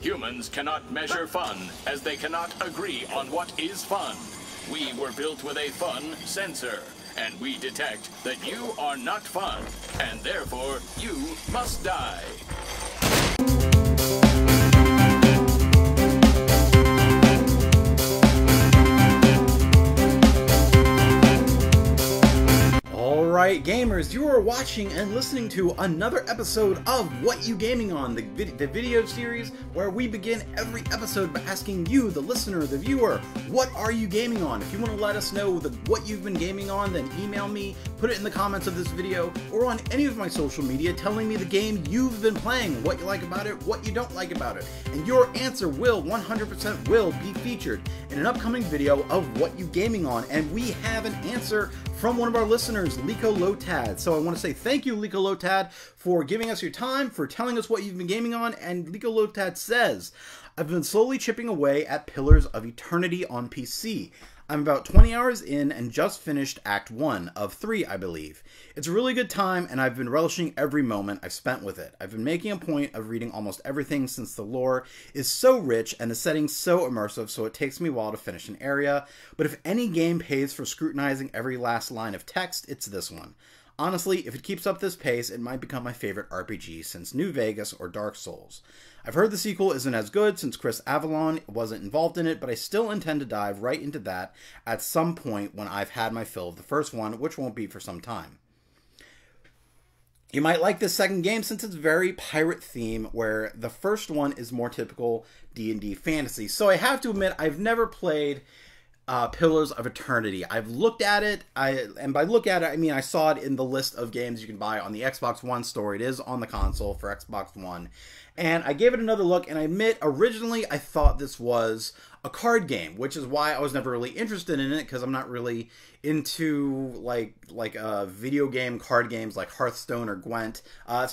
Humans cannot measure fun, as they cannot agree on what is fun. We were built with a fun sensor, and we detect that you are not fun, and therefore you must die. Alright gamers, you are watching and listening to another episode of What You Gaming On?!, the video series where we begin every episode by asking you, the listener, the viewer, what are you gaming on? If you want to let us know what you've been gaming on, then email me, put it in the comments of this video, or on any of my social media telling me the game you've been playing, what you like about it, what you don't like about it, and your answer will 100% will be featured in an upcoming video of What You Gaming On?!, and we have an answer from one of our listeners, Leakolotad. So I want to say thank you, Leakolotad, for giving us your time, for telling us what you've been gaming on. And Leakolotad says, I've been slowly chipping away at Pillars of Eternity on PC. I'm about 20 hours in and just finished Act 1 of 3, I believe. It's a really good time, and I've been relishing every moment I've spent with it. I've been making a point of reading almost everything since the lore is so rich and the setting's so immersive, so it takes me a while to finish an area. But if any game pays for scrutinizing every last line of text, it's this one. Honestly, if it keeps up this pace, it might become my favorite RPG since New Vegas or Dark Souls. I've heard the sequel isn't as good since Chris Avellone wasn't involved in it, but I still intend to dive right into that at some point when I've had my fill of the first one, which won't be for some time. You might like this second game since it's very pirate theme, where the first one is more typical D&D fantasy. So I have to admit, I've never played Pillars of Eternity. I've looked at it, and by look at it, I mean I saw it in the list of games you can buy on the Xbox One store. It is on the console for Xbox One. And I gave it another look, and I admit, originally I thought this was a card game, which is why I was never really interested in it, because I'm not really into like video game card games like Hearthstone or Gwent.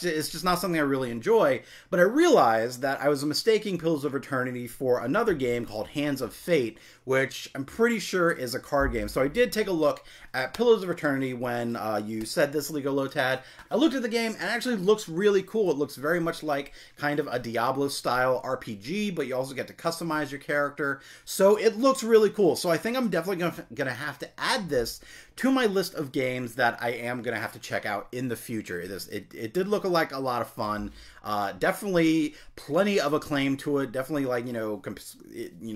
It's just not something I really enjoy. But I realized that I was mistaking Pillars of Eternity for another game called Hands of Fate, which I'm pretty sure is a card game. So I did take a look at Pillars of Eternity when you said this, Leakolotad. I looked at the game, and it actually looks really cool. It looks very much like kind of a Diablo-style RPG, but you also get to customize your character. So it looks really cool. So I think I'm definitely going to have to add this to my list of games that I am going to have to check out in the future. It did look like a lot of fun. Definitely plenty of acclaim to it. Definitely, like, you know,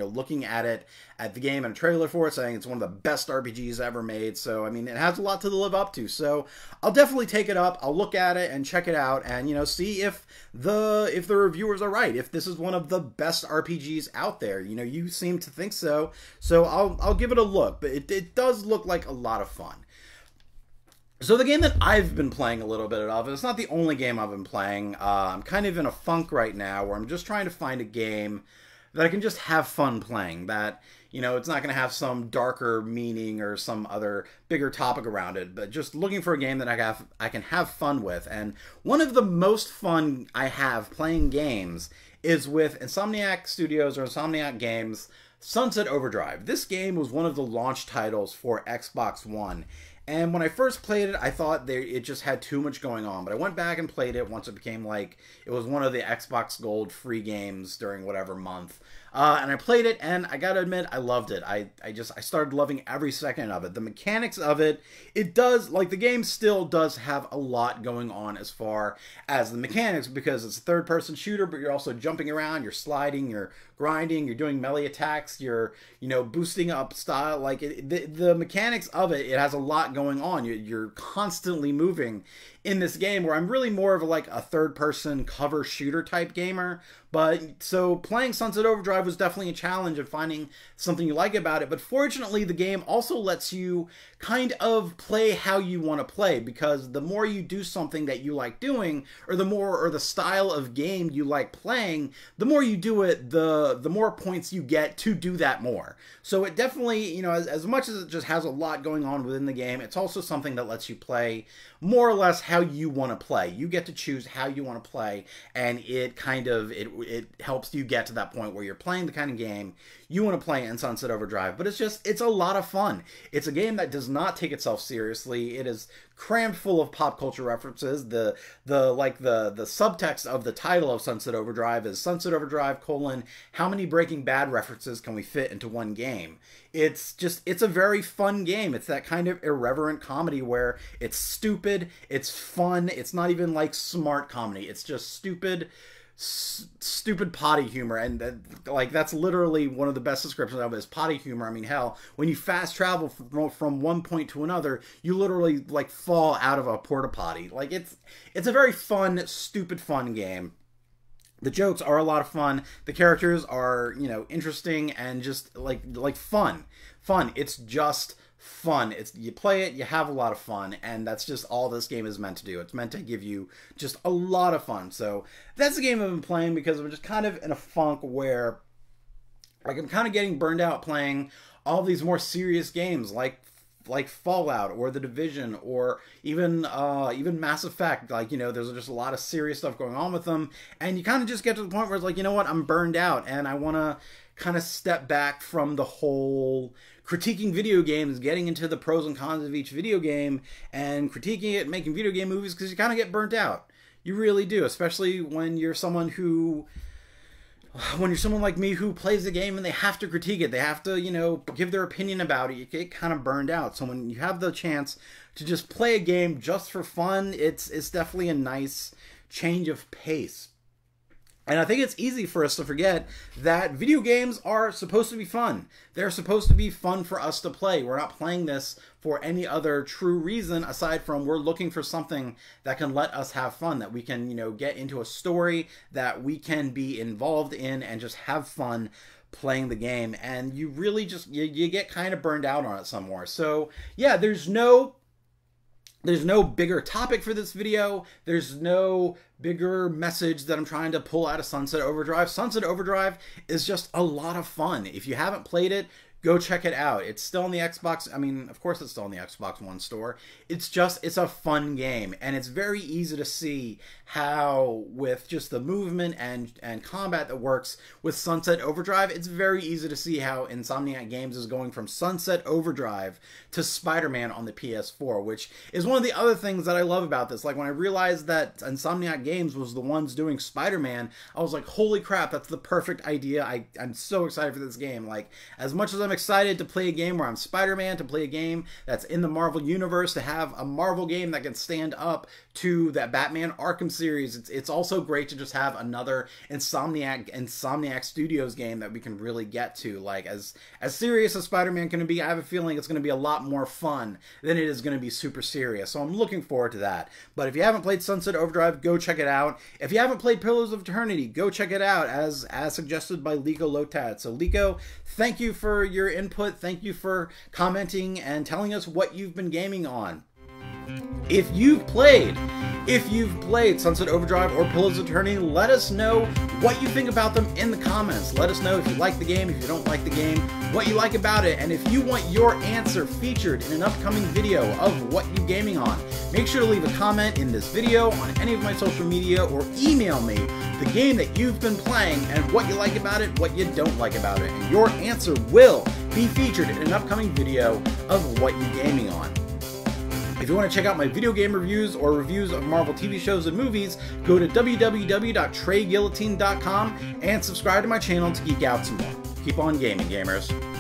looking at it, at the game and a trailer for it, saying it's one of the best RPGs ever made. So, I mean, it has a lot to live up to. So I'll definitely take it up. I'll look at it and check it out and, you know, see if the reviewers are right, if this is one of the best RPGs out there. You know, you seem to think so. So I'll give it a look, but it does look like a lot of fun. So the game that I've been playing a little bit of, and it's not the only game I've been playing, I'm kind of in a funk right now where I'm just trying to find a game that I can just have fun playing, that, you know, it's not going to have some darker meaning or some other bigger topic around it, but just looking for a game that I can have fun with. And one of the most fun I have playing games is with Insomniac Studios or Insomniac Games, Sunset Overdrive. This game was one of the launch titles for Xbox One. And when I first played it, I thought it just had too much going on. But I went back and played it once it became like, it was one of the Xbox Gold free games during whatever month. And I played it, and I gotta admit, I loved it. I started loving every second of it. The mechanics of it, the game still does have a lot going on as far as the mechanics, because it's a third-person shooter, but you're also jumping around, you're sliding, you're grinding, you're doing melee attacks, you're, you know, boosting up style. Like, the mechanics of it, it has a lot going on. You're constantly moving in this game, where I'm really more of a third person cover shooter type gamer. But so playing Sunset Overdrive was definitely a challenge of finding something you like about it. But fortunately, the game also lets you kind of play how you want to play, because the more you do something that you like doing, or the style of game you like playing, the more you do it, the more points you get to do that more. So it definitely, you know, as much as it just has a lot going on within the game, it's also something that lets you play more or less how you want to play. You get to choose how you want to play, and it kind of it helps you get to that point where you're playing the kind of game you want to play in Sunset Overdrive. But it's a lot of fun. It's a game that does not take itself seriously. It is crammed full of pop culture references. The subtext of the title of Sunset Overdrive is Sunset Overdrive: how many Breaking Bad references can we fit into one game? It's a very fun game. It's that kind of irreverent comedy where it's stupid, it's fun, it's not even like smart comedy. It's just stupid potty humor, and that's literally one of the best descriptions of it is potty humor. I mean, hell, when you fast travel from one point to another, you literally like fall out of a porta potty. Like it's a very fun, stupid fun game. The jokes are a lot of fun. The characters are, you know, interesting and just like fun. It's just fun. It's, you play it, you have a lot of fun, and that's just all this game is meant to do. It's meant to give you just a lot of fun. So that's the game I've been playing, because I'm just kind of in a funk where like I'm kind of getting burned out playing all these more serious games like Fallout or The Division or even Mass Effect. Like, you know, there's just a lot of serious stuff going on with them, and you kind of just get to the point where it's like, you know what, I'm burned out and I want to kind of step back from the whole critiquing video games, getting into the pros and cons of each video game and critiquing it and making video game movies, because you kind of get burnt out. You really do, especially when you're someone who... when you're someone like me who plays the game and they have to critique it, they have to, you know, give their opinion about it, you get kind of burned out. So when you have the chance to just play a game just for fun, it's definitely a nice change of pace. And I think it's easy for us to forget that video games are supposed to be fun. They're supposed to be fun for us to play. We're not playing this for any other true reason aside from we're looking for something that can let us have fun, that we can, you know, get into a story, that we can be involved in and just have fun playing the game. And you really just, you get kind of burned out on it some more. So yeah, there's no bigger topic for this video. There's no bigger message that I'm trying to pull out of Sunset Overdrive. Sunset Overdrive is just a lot of fun. If you haven't played it, go check it out. It's still on the Xbox. I mean, of course it's still on the Xbox One store. It's just, it's a fun game. And it's very easy to see how with just the movement and combat that works with Sunset Overdrive, it's very easy to see how Insomniac Games is going from Sunset Overdrive to Spider-Man on the PS4, which is one of the other things that I love about this. Like when I realized that Insomniac Games was the ones doing Spider-Man, I was like, holy crap, that's the perfect idea. I'm so excited for this game. Like, as much as I'm excited to play a game where I'm Spider-Man, to play a game that's in the Marvel Universe, to have a Marvel game that can stand up to that Batman Arkham series, it's also great to just have another Insomniac Studios game that we can really get to. Like, as serious as Spider-Man can be, I have a feeling it's going to be a lot more fun than it is going to be super serious. So I'm looking forward to that. But if you haven't played Sunset Overdrive, go check it out. If you haven't played Pillars of Eternity, go check it out, as suggested by Leakolotad. So Leako, thank you for your input. Thank you for commenting and telling us what you've been gaming on. If you've played Sunset Overdrive or Pillars of Eternity, let us know what you think about them in the comments. Let us know if you like the game, if you don't like the game, what you like about it, and if you want your answer featured in an upcoming video of What You Gaming On. Make sure to leave a comment in this video, on any of my social media, or email me the game that you've been playing and what you like about it, what you don't like about it, and your answer will be featured in an upcoming video of What You Gaming On. If you want to check out my video game reviews or reviews of Marvel TV shows and movies, go to www.treyguillotine.com and subscribe to my channel to geek out some more. Keep on gaming, gamers.